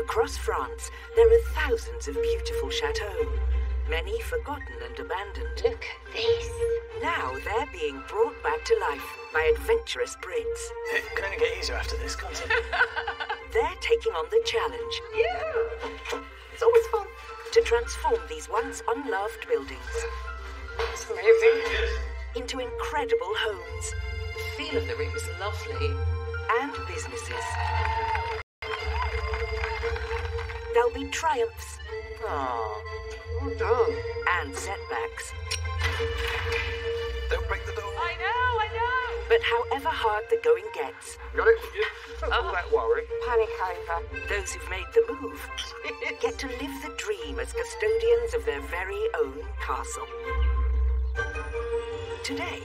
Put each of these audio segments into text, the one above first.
Across France, there are thousands of beautiful chateaux, many forgotten and abandoned. Look at this. Now they're being brought back to life by adventurous Brits. It kind of get easier after this, can't it? They're taking on the challenge. Yeah! It's always fun. To transform these once unloved buildings. It's amazing. Into incredible homes. The feel of the room is lovely. And businesses. There'll be triumphs. Aww. Well done. And setbacks. Don't break the door. I know. But however hard the going gets. Got it? Don't all that worry. Panic over. Those who've made the move get to live the dream as custodians of their very own castle. Today,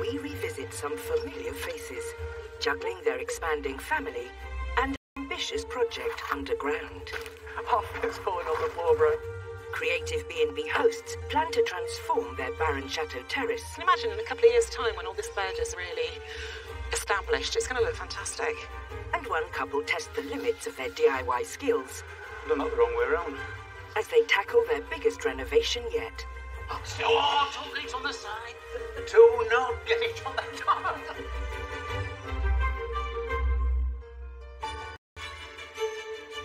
we revisit some familiar faces, juggling their expanding family and an ambitious project underground. Half is falling on the floor, bro. Creative B&B hosts plan to transform their barren chateau terrace. Imagine in a couple of years' time when all this bird is really established. It's going to look fantastic. And one couple test the limits of their DIY skills. They're not the wrong way around. As they tackle their biggest renovation yet. Oh, don't get it on the side. Do not get it on the top.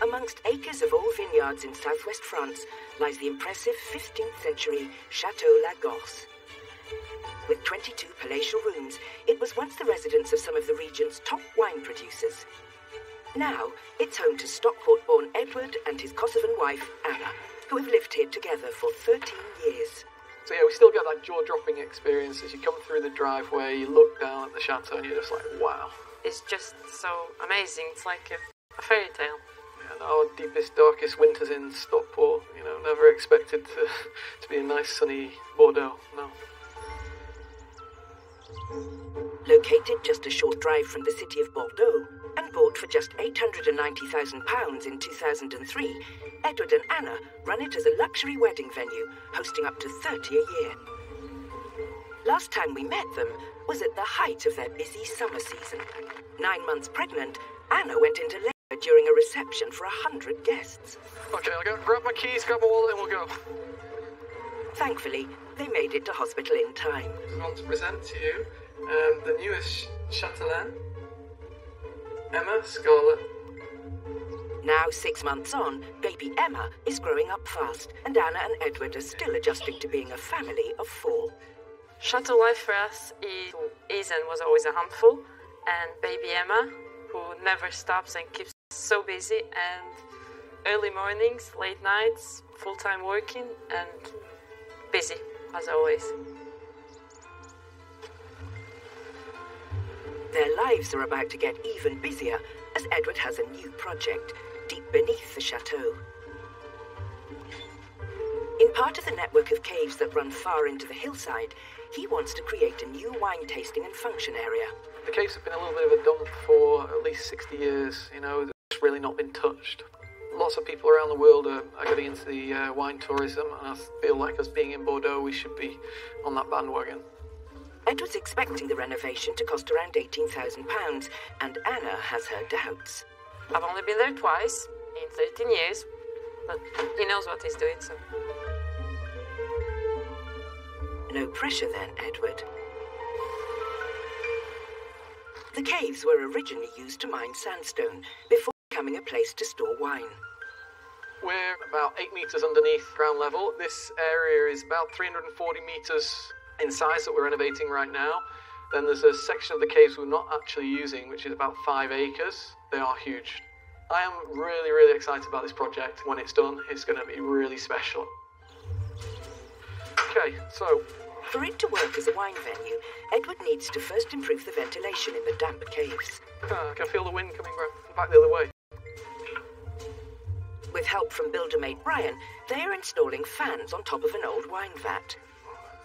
Amongst acres of old vineyards in southwest France lies the impressive 15th century Chateau Lagorce. With 22 palatial rooms, it was once the residence of some of the region's top wine producers. Now, it's home to Stockport-born Edward and his Kosovan wife, Anna, who have lived here together for 13 years. So yeah, we still get that jaw-dropping experience as you come through the driveway, you look down at the chateau and you're just like, wow. It's just so amazing, it's like a fairy tale. And our deepest, darkest winters in Stockport, you know, never expected to be a nice, sunny Bordeaux, no. Located just a short drive from the city of Bordeaux, and bought for just £890,000 in 2003, Edward and Anna run it as a luxury wedding venue, hosting up to 30 a year. Last time we met them was at the height of their busy summer season. 9 months pregnant, Anna went into labor during a reception for 100 guests. Okay, I'll go grab my keys, grab my wallet, and we'll go. Thankfully, they made it to hospital in time. I want to present to you the newest Chatelaine, Emma Scarlett. Now, 6 months on, baby Emma is growing up fast, and Anna and Edward are still adjusting to being a family of 4. Chateau life for us is and was always a handful, and baby Emma, who never stops and keeps so busy, and early mornings, late nights, full-time working, and busy, as always. Their lives are about to get even busier, as Edward has a new project, deep beneath the chateau. In part of the network of caves that run far into the hillside, he wants to create a new wine tasting and function area. The caves have been a little bit of a dump for at least 60 years, you know, it's really not been touched. Lots of people around the world are getting into the wine tourism, and I feel like us being in Bordeaux, we should be on that bandwagon. Edward's expecting the renovation to cost around £18,000, and Anna has her doubts. I've only been there twice in 13 years, but he knows what he's doing, so... No pressure then, Edward. The caves were originally used to mine sandstone, before becoming a place to store wine. We're about 8 metres underneath ground level. This area is about 340 metres in size that we're renovating right now. Then there's a section of the caves we're not actually using, which is about 5 acres. They are huge. I am really, really excited about this project. When it's done, it's going to be really special. Okay, so... For it to work as a wine venue, Edward needs to first improve the ventilation in the damp caves. I can feel the wind coming back the other way. With help from builder mate Brian, they are installing fans on top of an old wine vat.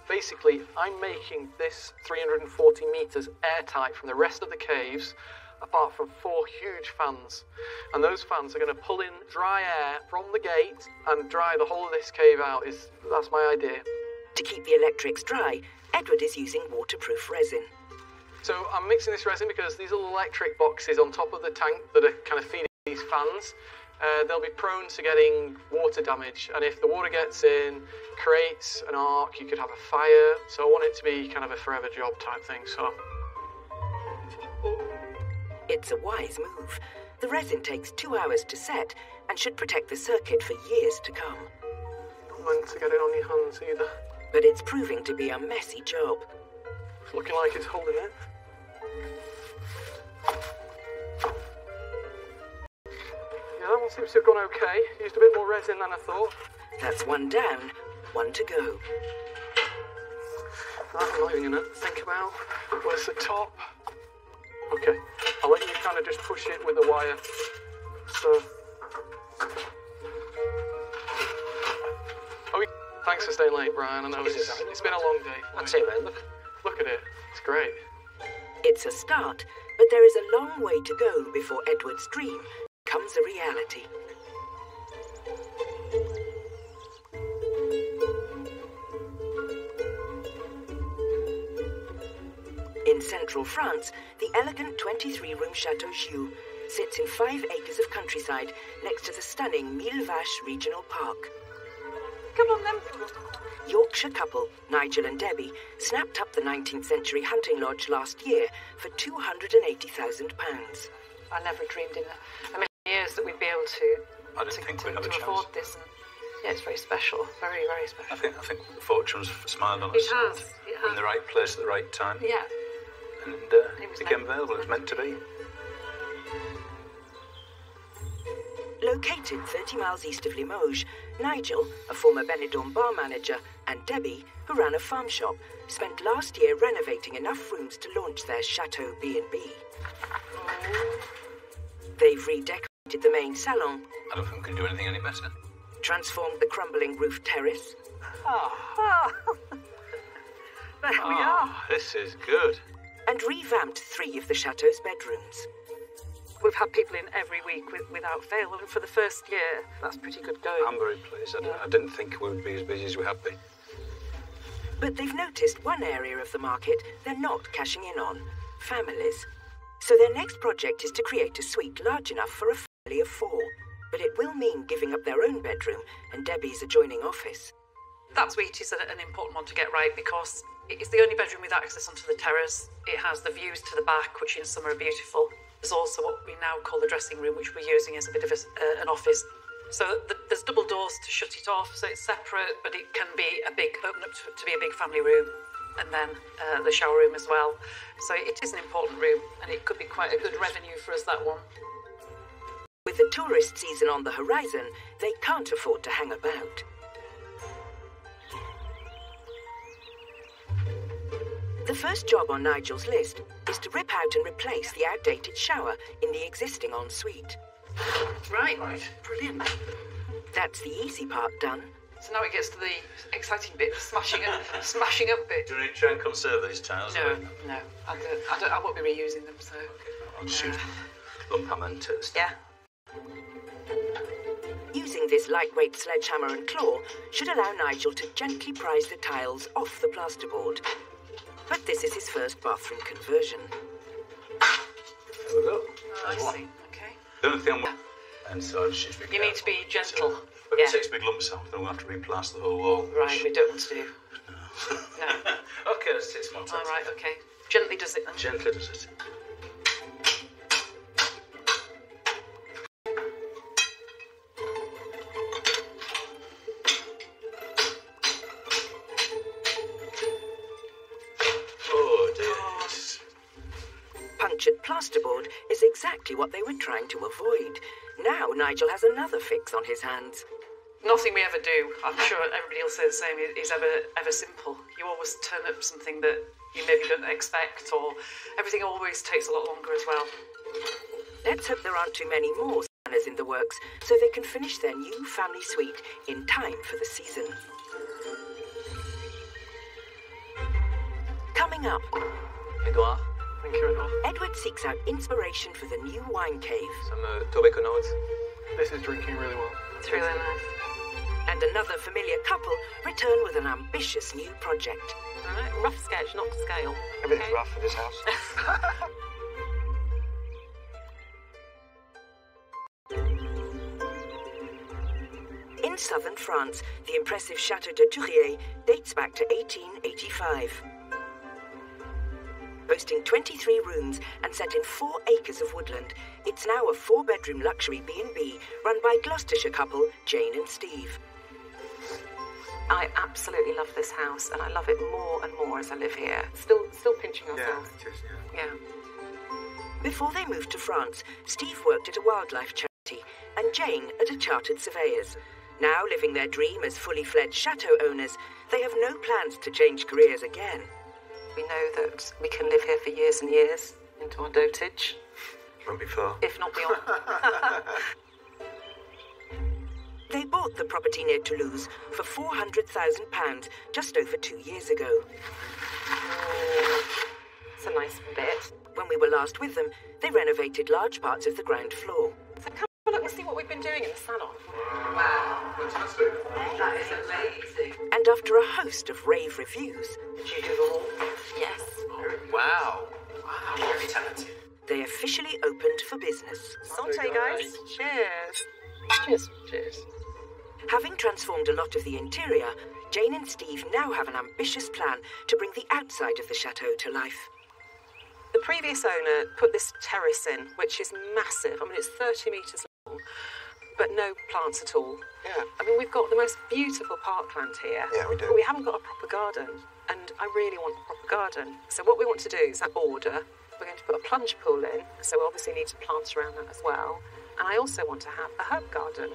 Basically, I'm making this 340 metres airtight from the rest of the caves, apart from 4 huge fans. And those fans are going to pull in dry air from the gate and dry the whole of this cave out. That's my idea. To keep the electrics dry, Edward is using waterproof resin. So I'm mixing this resin because these little electric boxes on top of the tank that are kind of feeding these fans they'll be prone to getting water damage, and if the water gets in, creates an arc, you could have a fire. So I want it to be kind of a forever job type thing, so. It's a wise move. The resin takes 2 hours to set and should protect the circuit for years to come. Not meant to get it on your hands either. But it's proving to be a messy job. It's looking like it's holding it. Yeah, that one seems to have gone okay. Used a bit more resin than I thought. That's one down, one to go. I'm not even going to think about where's the top. Okay, I'll let you kind of just push it with the wire. So. Oh, thanks for staying late, Brian. I know it's been a long day. That's it, man. Look at it. It's great. It's a start, but there is a long way to go before Edward's dream comes a reality. In central France, the elegant 23-room Chateau-Joux sits in 5 acres of countryside next to the stunning Millevaches Regional Park. Come on, then. Yorkshire couple, Nigel and Debbie, snapped up the 19th century hunting lodge last year for £280,000. I never dreamed in how many years that we'd be able to, afford this. And, yeah, it's very special. Very, very special. I think fortune's smiled on us. It has. It has. In the right place at the right time. Yeah. And it became available. It was meant to be. Located 30 miles east of Limoges, Nigel, a former Benidorm bar manager, and Debbie, who ran a farm shop, spent last year renovating enough rooms to launch their Chateau B&B. They've redecorated the main salon. I don't think we can do anything any better. Transformed the crumbling roof terrace. There we are. This is good. And revamped 3 of the Chateau's bedrooms. We've had people in every week without fail, and for the first year, that's pretty good going. I'm very pleased. I didn't think we would be as busy as we have been. But they've noticed one area of the market they're not cashing in on, families. So their next project is to create a suite large enough for a family of 4. But it will mean giving up their own bedroom and Debbie's adjoining office. That suite is an important one to get right because it's the only bedroom with access onto the terrace. It has the views to the back, which in summer are beautiful. There's also what we now call the dressing room, which we're using as a bit of an office. So there's double doors to shut it off, so it's separate, but it can be open up to be a big family room, and then the shower room as well. So it is an important room, and it could be quite a good revenue for us, that one. With the tourist season on the horizon, they can't afford to hang about. The first job on Nigel's list is to rip out and replace the outdated shower in the existing ensuite. Right. Brilliant. That's the easy part done. So now it gets to the exciting bit, smashing up bit. Do you need to try and conserve these tiles? No. I won't be reusing them, so... I'll shoot lump and toast. Yeah. Using this lightweight sledgehammer and claw should allow Nigel to gently prise the tiles off the plasterboard. But this is his first bathroom conversion. There we go. I see. Okay. The only thing and so she's been. You need to be gentle. If it takes big lumps out, then we'll have to replaster the whole wall. Right, we don't want to do. No. Okay, let's take some more time. All right, okay. Gently does it then. Gently does it. Plasterboard is exactly what they were trying to avoid. Now Nigel has another fix on his hands. Nothing we ever do, I'm sure everybody will say the same, is ever simple. You always turn up something that you maybe don't expect, or everything always takes a lot longer as well. Let's hope there aren't too many more planners in the works, so they can finish their new family suite in time for the season. Coming up... Edouard. Thank you, Edward. Edward seeks out inspiration for the new wine cave. Some tobacco notes. This is drinking really well. It's really nice. And another familiar couple return with an ambitious new project. All right, rough sketch, not to scale. Everything's rough for this house. In southern France, the impressive Chateau de Tourier dates back to 1885. Boasting 23 rooms and set in 4 acres of woodland, it's now a 4-bedroom luxury B&B run by Gloucestershire couple Jane and Steve. I absolutely love this house, and I love it more and more as I live here. Still pinching ourselves. Yeah. Before they moved to France, Steve worked at a wildlife charity and Jane at a chartered surveyor's. Now living their dream as fully-fledged chateau owners, they have no plans to change careers again. We know that we can live here for years and years, into our dotage. Won't be far. If not beyond. They bought the property near Toulouse for £400,000 just over 2 years ago. It's a nice bit. When we were last with them, they renovated large parts of the ground floor. So come have a look and see what we've been doing in the salon. Wow. Fantastic. That is amazing. And after a host of rave reviews... Did you do them all? Yes. Wow. Wow, very talented. They officially opened for business. Santé, guys. Cheers. Cheers. Cheers. Having transformed a lot of the interior, Jane and Steve now have an ambitious plan to bring the outside of the chateau to life. The previous owner put this terrace in, which is massive. I mean, it's 30 metres long, but no plants at all. Yeah. I mean, we've got the most beautiful parkland here. Yeah, we do. But we haven't got a proper garden, and I really want a proper garden. So what we want to do is that border. We're going to put a plunge pool in, so we obviously need to plant around that as well. And I also want to have a herb garden.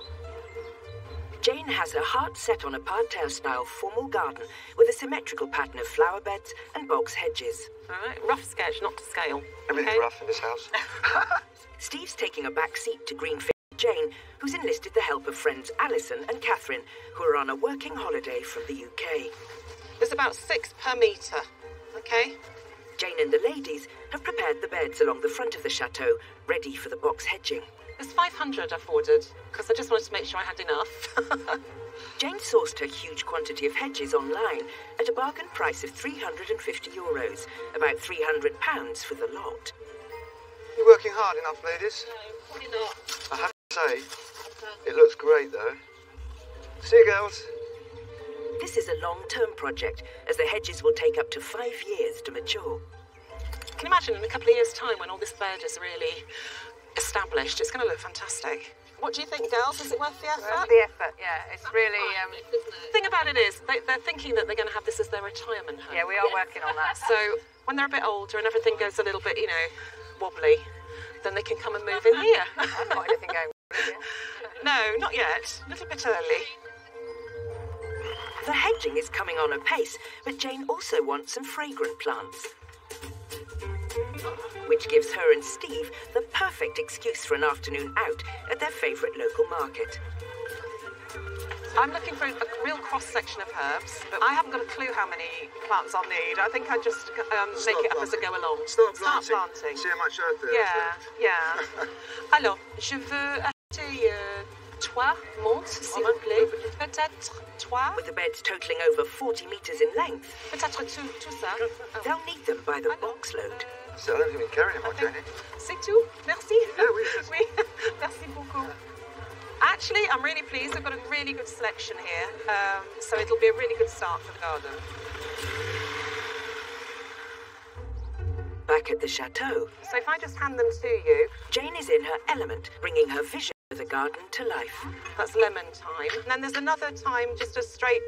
Jane has her heart set on a parterre-style formal garden with a symmetrical pattern of flower beds and box hedges. All right, rough sketch, not to scale. Everything's okay. Rough in this house. Steve's taking a back seat to greenfield Jane, who's enlisted the help of friends Alison and Catherine, who are on a working holiday from the UK. There's about 6 per metre, okay? Jane and the ladies have prepared the beds along the front of the chateau, ready for the box hedging. There's 500 I've ordered, because I just wanted to make sure I had enough. Jane sourced her huge quantity of hedges online at a bargain price of €350, about £300 for the lot. You're working hard enough, ladies. No, probably not. I have to say, it looks great, though. See you, girls. This is a long-term project, as the hedges will take up to 5 years to mature. I can imagine in a couple of years' time when all this bird is really... established. It's going to look fantastic. What do you think, girls? Is it worth the effort? Worth the effort, yeah. It's really... The thing about it is, they're thinking that they're going to have this as their retirement home. Yeah, we are working on that. So when they're a bit older and everything goes a little bit, you know, wobbly, then they can come and move in here. I've got anything going on. No, not yet. A little bit early. The hedging is coming on apace, but Jane also wants some fragrant plants, which gives her and Steve the perfect excuse for an afternoon out at their favourite local market. I'm looking for a real cross-section of herbs, but I haven't got a clue how many plants I'll need. I think I just make it up as I go along. Start planting. See how much earth there is. Yeah. Alors, je veux acheter 3 montes, s'il vous plaît. Peut-être 3. With the beds totalling over 40 metres in length. Peut-être tout ça. They'll need them by the box load. So I don't think we carry them, Jenny. C'est tout. Merci. Yeah, oui. Merci beaucoup. Actually, I'm really pleased. I've got a really good selection here. So it'll be a really good start for the garden. Back at the chateau. So if I just hand them to you... Jane is in her element, bringing her vision of the garden to life. That's lemon thyme. And then there's another thyme, just a straight,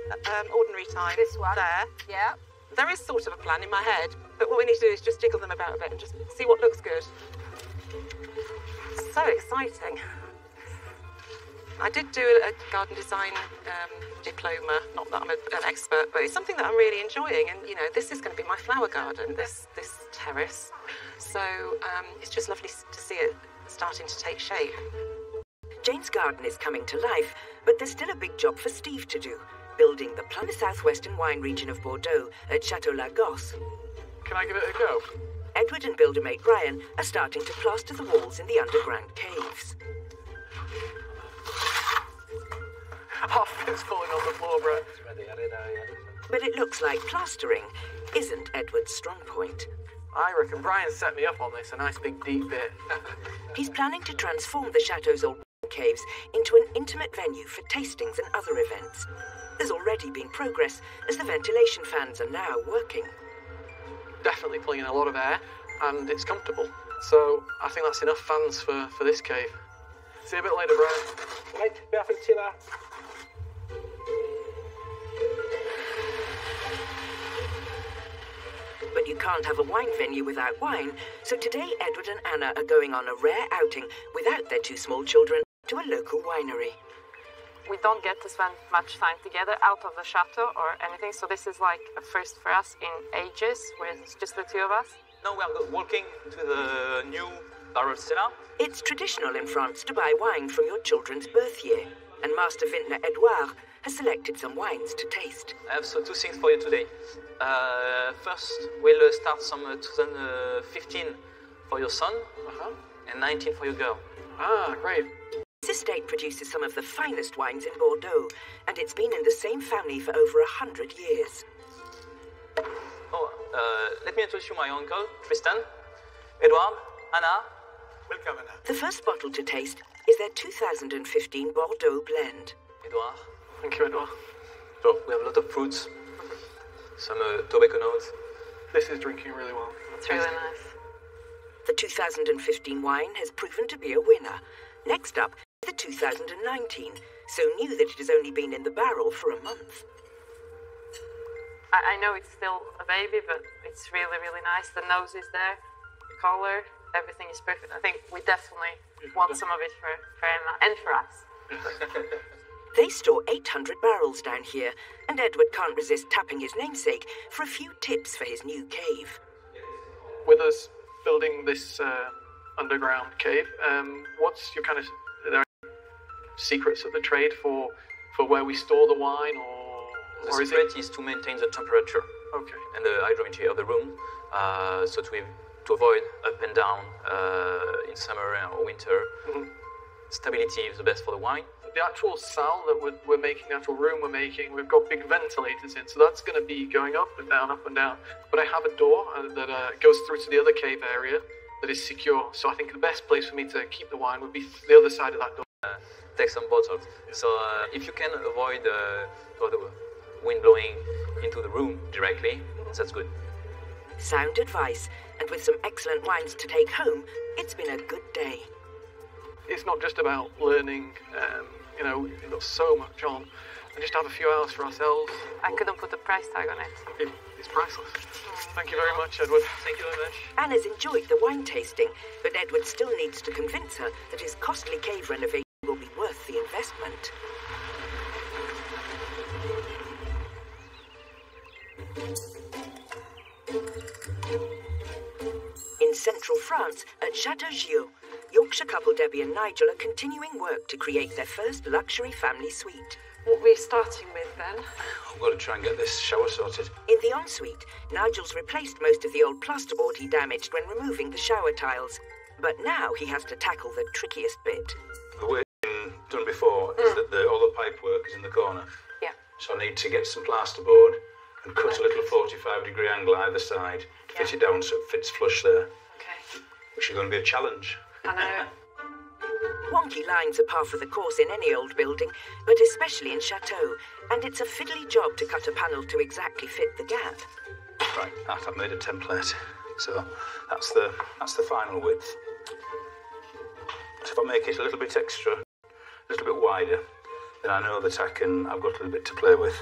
ordinary thyme. This one. There. Yeah. There is sort of a plan in my head, but what we need to do is just jiggle them about a bit and just see what looks good. So exciting. I did do a garden design diploma, not that I'm an expert, but it's something that I'm really enjoying. And, you know, this is going to be my flower garden, this terrace. So it's just lovely to see it starting to take shape. Jane's garden is coming to life, but there's still a big job for Steve to do. Building the plum in the southwestern wine region of Bordeaux at Chateau Lagorce. Can I give it a go? Edward and builder mate Brian are starting to plaster the walls in the underground caves. Half of it's falling on the floor, bro. But it looks like plastering isn't Edward's strong point. I reckon Brian set me up on this, a nice big deep bit. He's planning to transform the chateau's old caves into an intimate venue for tastings and other events. There's already been progress, as the ventilation fans are now working. Definitely pulling in a lot of air, and it's comfortable. So I think that's enough fans for this cave. See you a bit later, Brian. Right, be off and chill out. But you can't have a wine venue without wine, so today Edward and Anna are going on a rare outing without their two small children to a local winery. We don't get to spend much time together out of the chateau or anything, so this is like a first for us in ages, where it's just the two of us. Now we are walking to the new barrel cellar. It's traditional in France to buy wine from your children's birth year, and Master Vintner Edouard has selected some wines to taste. I have two things for you today. First, we'll start some 2015 for your son and 19 for your girl. Ah, great. This estate produces some of the finest wines in Bordeaux, and it's been in the same family for over 100 years. Oh, let me introduce you my uncle, Tristan, Edouard, Anna. Welcome, Anna. The first bottle to taste is their 2015 Bordeaux blend. Edouard. Thank you, Edouard. So, we have a lot of fruits, some tobacco notes. This is drinking really well. It's really nice. The 2015 wine has proven to be a winner. Next up, the 2019, so new that it has only been in the barrel for a month. I know it's still a baby, but it's really, really nice. The nose is there, the colour, everything is perfect. I think we definitely want some of it for Emma and for us. They store 800 barrels down here, and Edward can't resist tapping his namesake for a few tips for his new cave. With us building this underground cave, what's your kind of... Are there any secrets of the trade for where we store the wine, or is it... The secret is to maintain the temperature and the hydrometry of the room, so to avoid up and down in summer or winter. Stability is the best for the wine. The actual cell that we're making, the actual room we're making, we've got big ventilators in, so that's going to be going up and down. But I have a door that goes through to the other cave area that is secure, so I think the best place for me to keep the wine would be the other side of that door. Take some bottles. So if you can avoid the wind blowing into the room directly, that's good. Sound advice, and with some excellent wines to take home, it's been a good day. It's not just about learning, we've got so much on, and just have a few hours for ourselves. I couldn't put a price tag on it. It's priceless. Thank you very much, Edward. Thank you very much. Anna's enjoyed the wine tasting, but Edward still needs to convince her that his costly cave renovation will be worth the investment. In central France, at Chateau-Joux, Yorkshire couple Debbie and Nigel are continuing work to create their first luxury family suite. What we're starting with, then? I've got to try and get this shower sorted. In the ensuite, Nigel's replaced most of the old plasterboard he damaged when removing the shower tiles. But now he has to tackle the trickiest bit. The way it's done before is that all the pipework is in the corner. Yeah. So I need to get some plasterboard and cut a little 45-degree angle either side to fit it down so it fits flush there. Okay. Which is going to be a challenge. I know. Wonky lines are par for the course in any old building, but especially in chateaux, and it's a fiddly job to cut a panel to exactly fit the gap. Right, I've made a template, so that's the final width. So if I make it a little bit extra, a little bit wider, then I know that I've got a little bit to play with.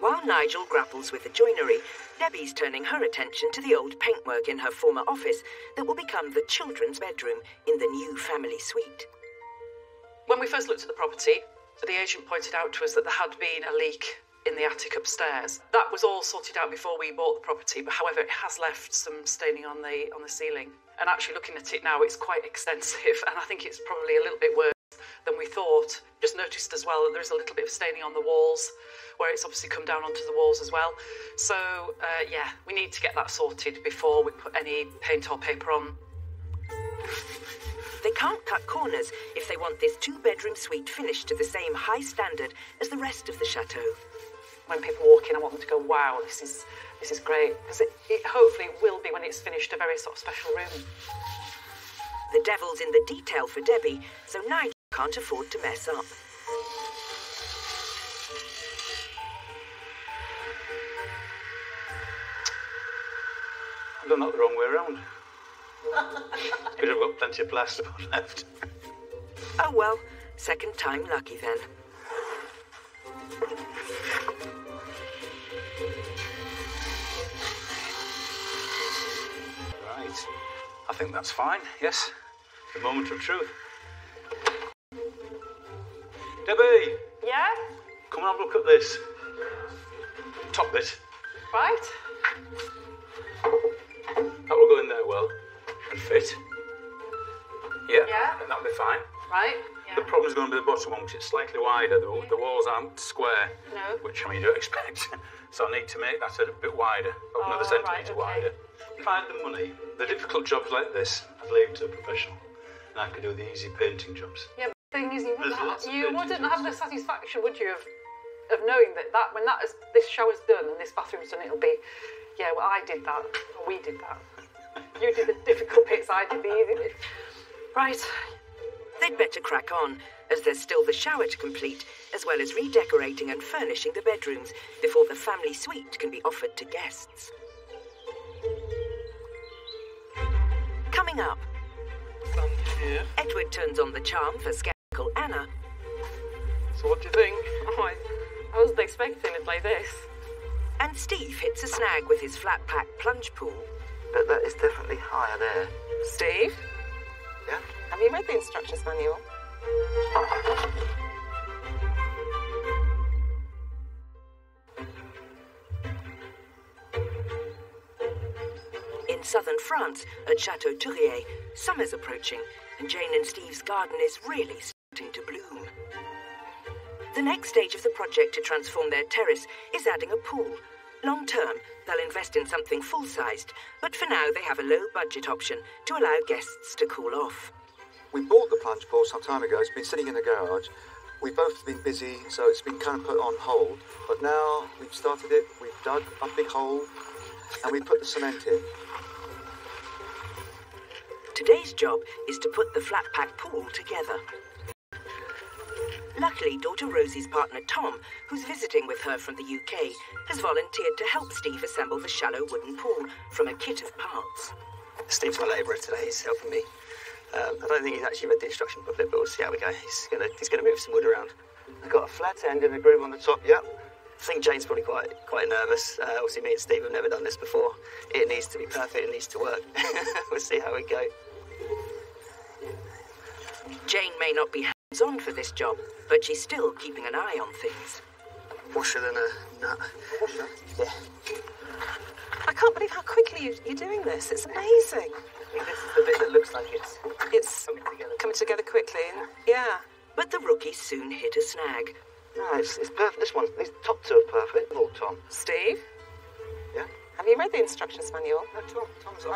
While Nigel grapples with the joinery, Debbie's turning her attention to the old paintwork in her former office that will become the children's bedroom in the new family suite. When we first looked at the property, the agent pointed out to us that there had been a leak in the attic upstairs. That was all sorted out before we bought the property, but however, it has left some staining on the ceiling. And actually looking at it now, it's quite extensive, and I think it's probably a little bit worse than we thought. Just noticed as well that there is a little bit of staining on the walls, where it's obviously come down onto the walls as well. So, we need to get that sorted before we put any paint or paper on. They can't cut corners if they want this two-bedroom suite finished to the same high standard as the rest of the chateau. When people walk in, I want them to go, wow, this is great, because it hopefully will be, when it's finished, a very sort of special room. The devil's in the detail for Debbie, so Nigel Can't afford to mess up. I've done that the wrong way around. Could have got plenty of plasterboard left. Oh well, second time lucky then. Right, I think that's fine, yes. The moment of truth. Debbie! Yeah? Come and have a look at this. Top bit. Right. That will go in there well and fit. Yeah, yeah. And that'll be fine. Right. Yeah. The problem's going to be the bottom one because it's slightly wider. The walls aren't square, no. Which I mean, you don't expect. So I need to make that a bit wider, another centimetre wider. Find the money. The difficult jobs like this, I've leave to a professional. And I can do the easy painting jobs. Yeah, but the thing is, you wouldn't have the satisfaction, would you, of knowing that when that is, this shower's done and this bathroom's done, it'll be, yeah, well, I did that, or we did that. You did the difficult bits, I did the easy bits. Right. They'd better crack on, as there's still the shower to complete, as well as redecorating and furnishing the bedrooms before the family suite can be offered to guests. Coming up, Edward turns on the charm for skeptical Anna. So what do you think? Oh, I wasn't expecting it like this. And Steve hits a snag with his flat pack plunge pool. But that is definitely higher there. Steve? Yeah? Have you read the instructions manual? In southern France, at Chateau Tourier, summer's approaching, and Jane and Steve's garden is really starting to bloom. The next stage of the project to transform their terrace is adding a pool. Long term, they'll invest in something full-sized, but for now they have a low-budget option to allow guests to cool off. We bought the plunge pool some time ago. It's been sitting in the garage. We've both been busy, so it's been kind of put on hold. But now we've started it, we've dug a big hole, and we put the cement in. Today's job is to put the flat pack pool together. Luckily, daughter Rosie's partner Tom, who's visiting with her from the UK, has volunteered to help Steve assemble the shallow wooden pool from a kit of parts. Steve's my labourer today, he's helping me. I don't think he's actually read the instruction booklet, but we'll see how we go. He's going to move some wood around. I've got a flat end and a groove on the top, yep. I think Jane's probably quite nervous. Obviously, me and Steve have never done this before. It needs to be perfect, it needs to work. We'll see how we go. Jane may not be hands-on for this job, but she's still keeping an eye on things. Washer than a nut. Washer? Yeah. I can't believe how quickly you're doing this. It's amazing. I think this is the bit that looks like it's coming together quickly. Yeah. But the rookies soon hit a snag. No, it's perfect. These top two are perfect. Oh, Tom. Steve? Yeah? Have you read the instructions manual? No, Tom's the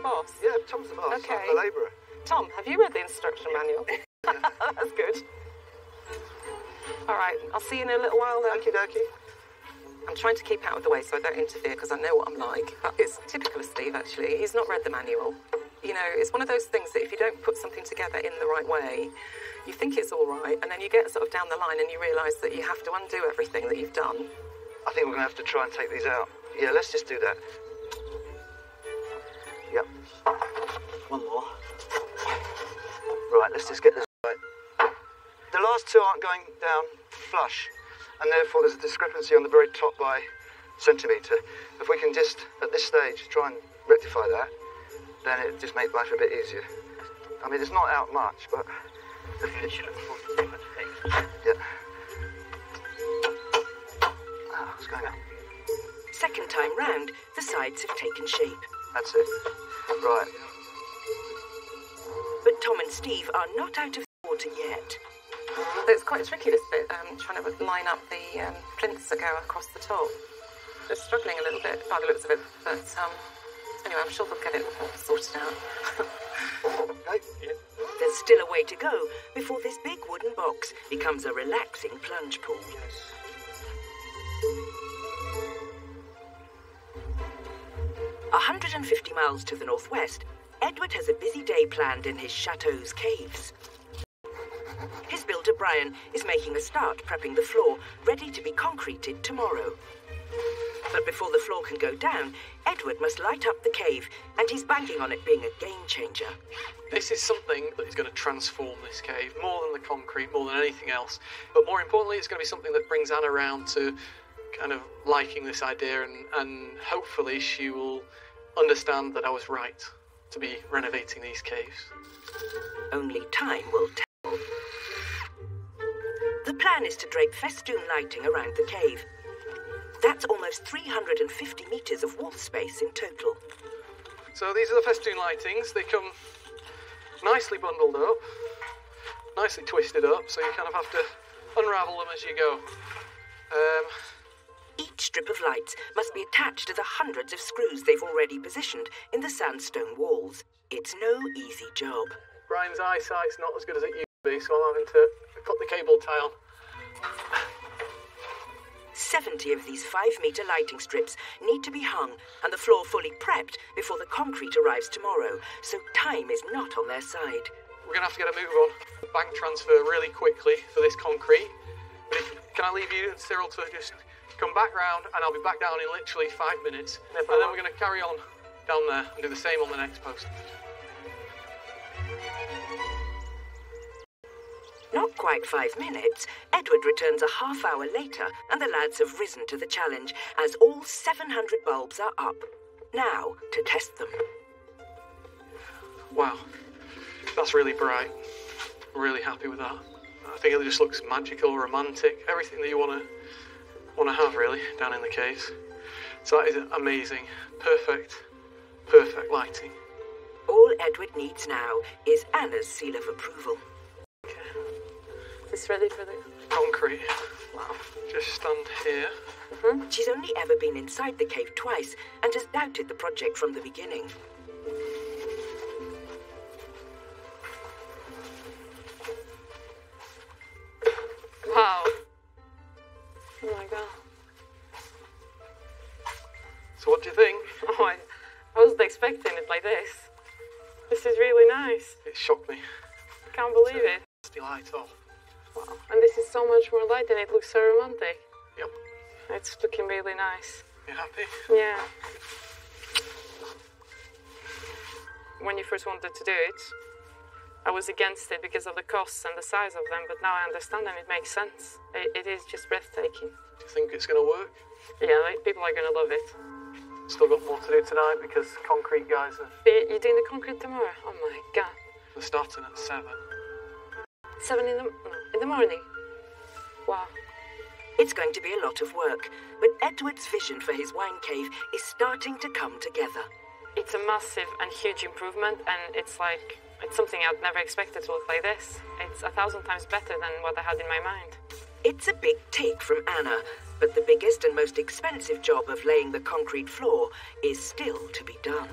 boss. Yeah, Tom's the boss. Okay. I'm the labourer. Tom, have you read the instruction manual? That's good. All right, I'll see you in a little while then. Okie dokie. I'm trying to keep out of the way so I don't interfere because I know what I'm like. It's typical of Steve, actually. He's not read the manual. You know, it's one of those things that if you don't put something together in the right way, you think it's all right, and then you get sort of down the line and you realise that you have to undo everything that you've done. I think we're going to have to try and take these out. Yeah, let's just do that. Yep. One more. Right, let's just get this right. The last two aren't going down flush, and therefore there's a discrepancy on the very top by centimetre. If we can just, at this stage, try and rectify that, then it just makes life a bit easier. I mean, it's not out much, but... Yeah. Ah, what's going on? Second time round, the sides have taken shape. That's it. Right. But Tom and Steve are not out of the water yet. It's quite tricky, this bit, trying to line up the plinths that go across the top. They're struggling a little bit by the looks of it, but anyway, I'm sure they'll get it sorted out. Okay. Yeah. There's still a way to go before this big wooden box becomes a relaxing plunge pool. Yes. A 150 miles to the northwest, Edward has a busy day planned in his chateau's caves. Brian is making a start prepping the floor, ready to be concreted tomorrow. But before the floor can go down, Edward must light up the cave, and he's banking on it being a game-changer. This is something that is going to transform this cave, more than the concrete, more than anything else. But more importantly, it's going to be something that brings Anna around to kind of liking this idea, and hopefully she will understand that I was right to be renovating these caves. Only time will tell. The plan is to drape festoon lighting around the cave. That's almost 350 metres of wall space in total. So these are the festoon lightings. They come nicely bundled up, nicely twisted up, so you kind of have to unravel them as you go. Each strip of lights must be attached to the hundreds of screws they've already positioned in the sandstone walls. It's no easy job. Brian's eyesight's not as good as it used to be, so I'm having to cut the cable tie on. 70 of these 5-metre lighting strips need to be hung and the floor fully prepped before the concrete arrives tomorrow, so time is not on their side. We're going to have to get a move on. Bank transfer really quickly for this concrete. But can I leave you and Cyril to just come back round, and I'll be back down in literally 5 minutes. And then we're going to carry on down there and do the same on the next post. Not quite 5 minutes, Edward returns a half-hour later and the lads have risen to the challenge, as all 700 bulbs are up. Now to test them. Wow, that's really bright. I'm really happy with that. I think it just looks magical, romantic, everything that you want to have, really, down in the caves. So that is amazing. Perfect lighting. All Edward needs now is Anna's seal of approval. It's ready for the concrete. Wow. Just stand here. Mm-hmm. She's only ever been inside the cave twice and has doubted the project from the beginning. Wow. Oh my God. So what do you think? Oh, I wasn't expecting it like this. This is really nice. It shocked me. I can't believe it. It's the light off. Wow, and this is so much more light and it looks so romantic. Yep. It's looking really nice. You happy? Yeah. When you first wanted to do it, I was against it because of the costs and the size of them, but now I understand them, it makes sense. It is just breathtaking. Do you think it's going to work? Yeah, people are going to love it. Still got more to do tonight because concrete guys are... You're doing the concrete tomorrow? Oh my God. We're starting at 7. 7 in the morning. Wow. It's going to be a lot of work, but Edward's vision for his wine cave is starting to come together. It's a massive and huge improvement, and it's something I'd never expected to look like this. It's 1,000 times better than what I had in my mind. It's a big take from Anna, but the biggest and most expensive job of laying the concrete floor is still to be done.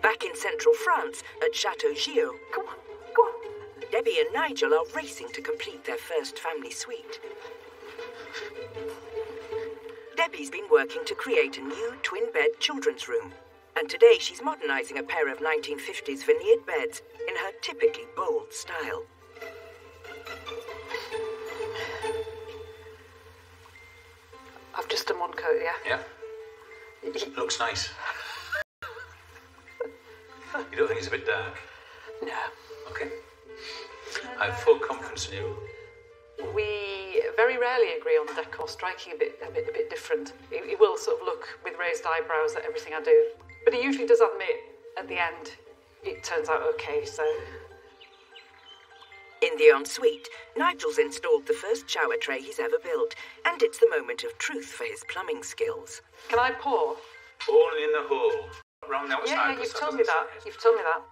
Back in central France, at Chateau-Joux, come on. Debbie and Nigel are racing to complete their first family suite. Debbie's been working to create a new twin-bed children's room, and today she's modernising a pair of 1950s veneered beds in her typically bold style. I've just done one coat, yeah? Yeah. It looks nice. You don't think it's a bit dark? No. Okay. I have full confidence in you. We very rarely agree on decor, striking a bit different. He will sort of look with raised eyebrows at everything I do, but he usually does admit at the end it turns out okay. So. In the ensuite, Nigel's installed the first shower tray he's ever built, and it's the moment of truth for his plumbing skills. Can I pour? Only in the hole. Round outside, yeah, you've told me that. You've told me that.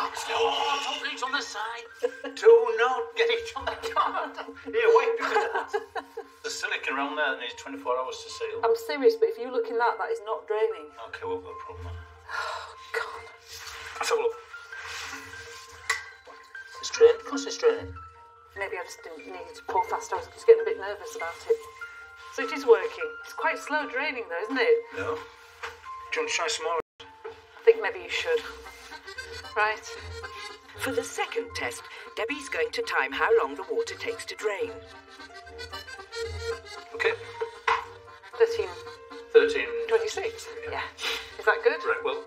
Oh, don't reach on the side. Do not get it on the card. Here, wait for that. The silicon around there needs 24 hours to seal. I'm serious, but if you look in that is not draining. Okay, we've got a problem. Oh, God. Let's have a look. It's draining. Of course it's draining. Maybe I just didn't need to pour faster. I was just getting a bit nervous about it. So it is working. It's quite slow draining, though, isn't it? No. Do you want to try some more? think maybe you should. Right. For the second test, Debbie's going to time how long the water takes to drain. Okay. 13. 26? Yeah. Is that good? Right, well,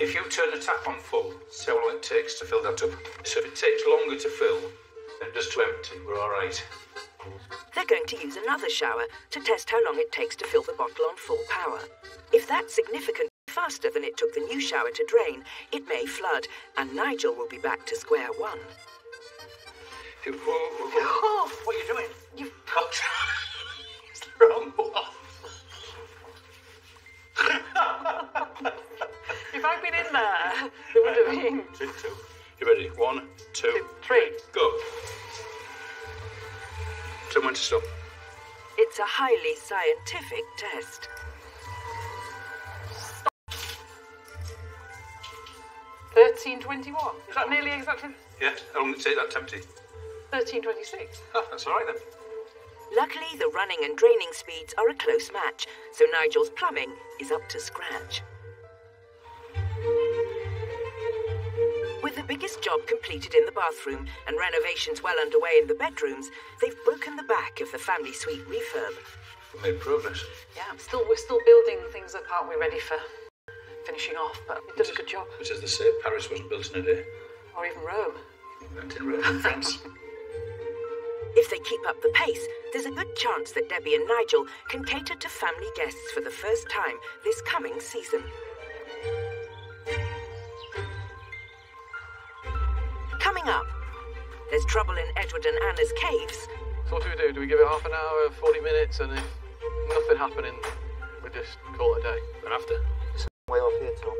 if you turn the tap on full, see how long it takes to fill that up. So if it takes longer to fill than just to empty, we're all right. They're going to use another shower to test how long it takes to fill the bottle on full power. If that's significantly faster than it took the new shower to drain, it may flood, and Nigel will be back to square one. Whoa, whoa, whoa. Oh, what are you doing? You've popped. It's the wrong one. If I'd been in there, there would have been. Two. You ready? 1, 2, 3. Go. Someone to stop. It's a highly scientific test. Stop. 13:21. Is that nearly exactly? Yeah, how long did it take that to empty? 13:26. Oh, that's all right then. Luckily, the running and draining speeds are a close match, so Nigel's plumbing is up to scratch. With the biggest job completed in the bathroom and renovations well underway in the bedrooms, they've broken the back of the family suite refurb. We've made progress. Yeah, we're still building things up, aren't we, ready for finishing off, but it does a good job. Which is to say, Paris wasn't built in a day. Or even Rome. Not in Rome, in France. If they keep up the pace, there's a good chance that Debbie and Nigel can cater to family guests for the first time this coming season. Coming up, there's trouble in Edward and Anna's caves. So what do? Do we give it half an hour, 40 minutes, and if nothing happening, we just call it a day? And after? It's way off here, Tom.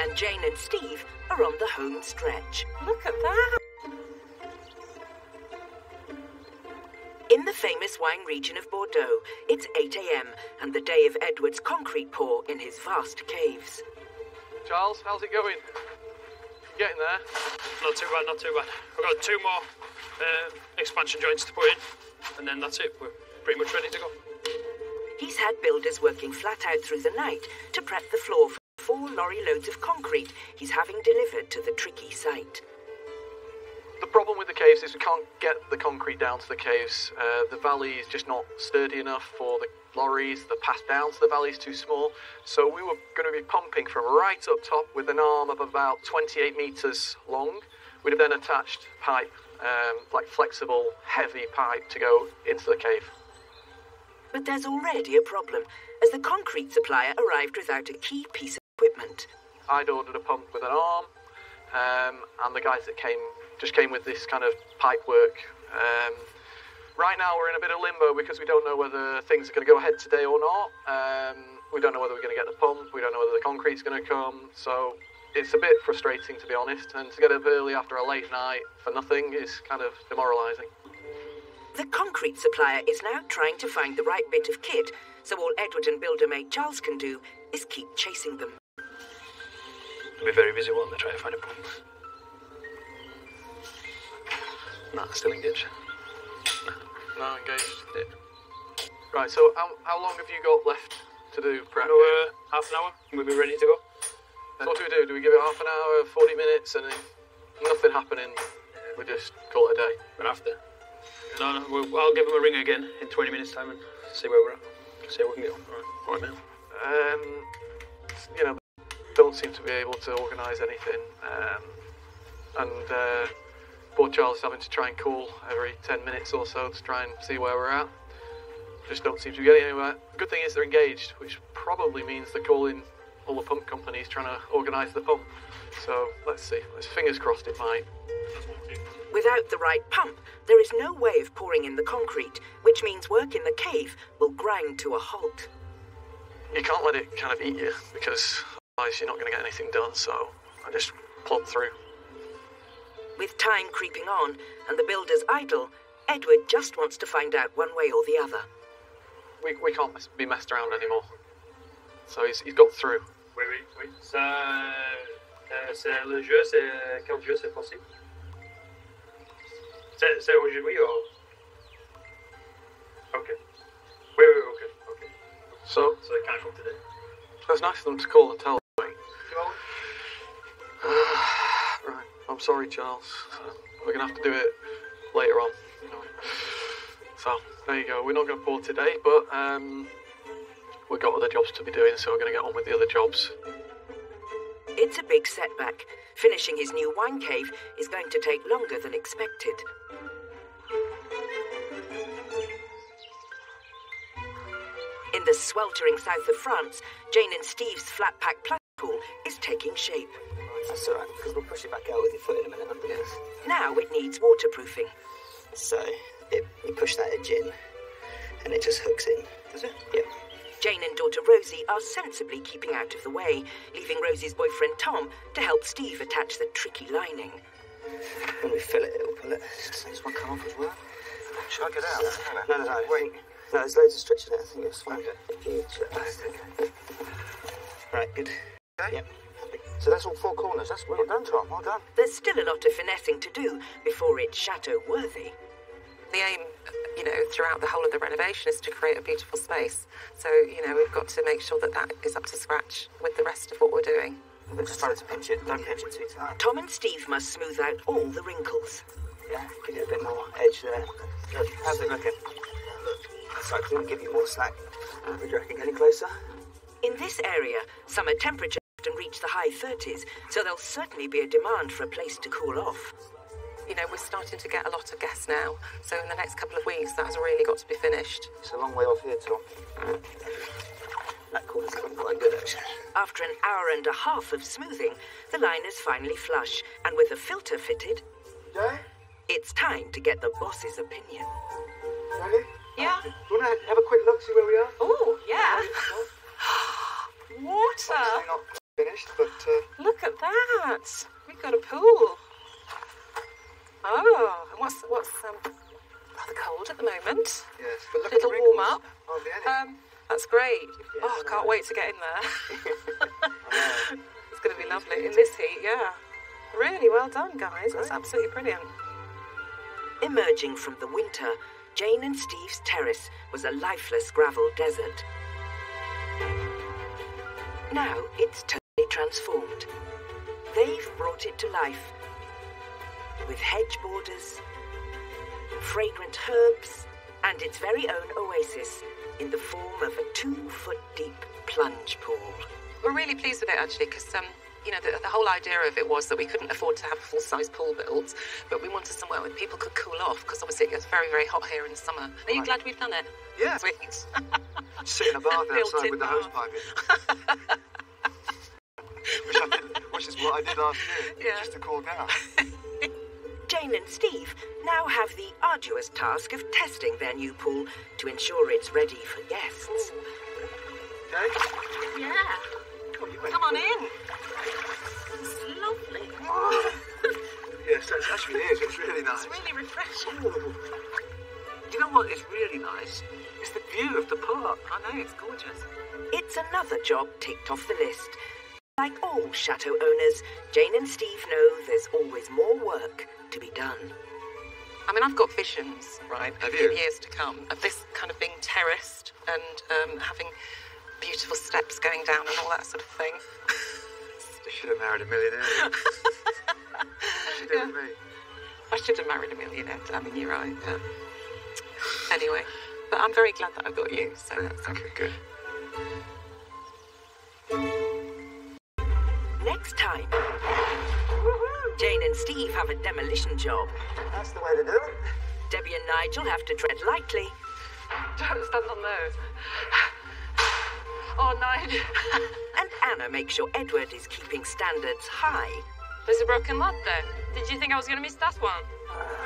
And Jane and Steve are on the home stretch. Look at that! In the famous wine region of Bordeaux, it's 8 a.m, and the day of Edward's concrete pour in his vast caves. Charles, how's it going? Getting there. Not too bad, not too bad. We've got 2 more expansion joints to put in, and then that's it. We're pretty much ready to go. He's had builders working flat out through the night to prep the floor for 4 lorry loads of concrete he's having delivered to the tricky site. The problem with the caves is we can't get the concrete down to the caves. The valley is just not sturdy enough for the lorries. The path down to the valley is too small, so we were going to be pumping from right up top with an arm of about 28 metres long. We'd have then attached pipe, like flexible, heavy pipe, to go into the cave. But there's already a problem, as the concrete supplier arrived without a key piece of equipment. I'd ordered a pump with an arm, and the guys that came with this kind of pipe work. Right now we're in a bit of limbo because we don't know whether things are going to go ahead today or not. We don't know whether we're going to get the pump, we don't know whether the concrete's going to come, so it's a bit frustrating, to be honest, and to get up early after a late night for nothing is kind of demoralising. The concrete supplier is now trying to find the right bit of kit, so all Edward and builder mate Charles can do is keep chasing them. They'll be very busy, won't they, trying to find a pump? Nah, still engaged. No, engaged. Yeah. Right, so how long have you got left to do prep? No, half an hour. We'll be ready to go. So what do? Do we give it half an hour, 40 minutes, and if nothing happening, we just call it a day? And after? No, I'll give them a ring again in 20 minutes' time and see where we're at. See where we can go. All right now. You know, don't seem to be able to organise anything, and poor Charles having to try and call every 10 minutes or so to try and see where we're at. Just don't seem to be getting anywhere. Good thing is they're engaged, which probably means they're calling all the pump companies trying to organise the pump. So let's see. Let's fingers crossed it might. Without the right pump, there is no way of pouring in the concrete, which means work in the cave will grind to a halt. You can't let it kind of eat you, because otherwise you're not going to get anything done, so I just plod through. With time creeping on, and the builders idle, Edward just wants to find out one way or the other. We can't be messed around anymore. So he's got through. Oui. C'est le jeu, c'est quel jeu c'est possible? C'est aujourd'hui or... Okay. Oui, okay. So... So they can't come today. That's nice of them to call and tell. Right, I'm sorry, Charles. We're going to have to do it later on. You know. So, there you go. We're not going to pull today, but we've got other jobs to be doing, so we're going to get on with the other jobs. It's a big setback. Finishing his new wine cave is going to take longer than expected. In the sweltering south of France, Jane and Steve's flat-pack plant pool is taking shape. That's all right, because we'll push it back out with your foot in a minute, I guess. Now it needs waterproofing. So, you push that edge in, and it just hooks in. Does it? Yep. Jane and daughter Rosie are sensibly keeping out of the way, leaving Rosie's boyfriend Tom to help Steve attach the tricky lining. When we fill it, it'll pull it. This one come off as well. Should I get out? No, no, no. Wait. No, there's loads of stretch in it. I think it's fine. Okay. Right, good. Okay. Yep. So that's all four corners. That's well done, Tom. Well done. There's still a lot of finessing to do before it's chateau-worthy. The aim, you know, throughout the whole of the renovation is to create a beautiful space. So, you know, we've got to make sure that that is up to scratch with the rest of what we're doing. We're just trying to pinch it. Don't pinch it too tight. Tom and Steve must smooth out all the wrinkles. Yeah, give it a bit more edge there. Good. How's it looking? So I couldn't give you more slack. Would you reckon any closer? In this area, summer temperatures often reach the high 30s, so there'll certainly be a demand for a place to cool off. You know, we're starting to get a lot of guests now, so in the next couple of weeks, that's really got to be finished. It's a long way off here, Tom. That corner's looking quite good, actually. After an hour and a half of smoothing, the line is finally flush, and with a filter fitted... Jay? It's time to get the boss's opinion. Jay? Yeah? Do you want to have a quick look, see where we are? Oh, yeah. Water! Obviously not finished, but... Look at that! We've got a pool. Oh, and what's rather cold at the moment. Yes, but look, a little warm up. Hardly any. That's great. Yeah, oh, I can't wait to get in there. It's going to be lovely in this heat. Yeah, really well done, guys. That's absolutely brilliant. Emerging from the winter, Jane and Steve's terrace was a lifeless gravel desert. Now it's totally transformed. They've brought it to life. With hedge borders, fragrant herbs, and its very own oasis in the form of a 2-foot-deep plunge pool. We're really pleased with it, actually, because, you know, the whole idea of it was that we couldn't afford to have a full-size pool built, but we wanted somewhere where people could cool off, because obviously it gets very, very hot here in the summer. Are you glad we've done it? Yeah. Sweet. Sit in a bath outside with the hose pipe in. Which is what I did last year, just to cool down. Jane and Steve now have the arduous task of testing their new pool to ensure it's ready for guests. Okay. Yeah. Come on in. It's lovely. Yes, that actually is. It's really nice. It's really refreshing. Ooh. You know what is really nice? It's the view of the park. I know, it's gorgeous. It's another job ticked off the list. Like all chateau owners, Jane and Steve know there's always more work to be done. I mean, I've got visions, right, in years to come of this kind of being terraced and having beautiful steps going down and all that sort of thing. You should have married a millionaire. She did with me. I should have married a millionaire. I mean, you're right. Yeah. Anyway, but I'm very glad that I got you. So that's okay, good. Next time, Jane and Steve have a demolition job. That's the way to do it. Debbie and Nigel have to tread lightly. Don't stand on those. Oh, Nigel. And Anna makes sure Edward is keeping standards high. There's a broken lot there. Did you think I was going to miss that one?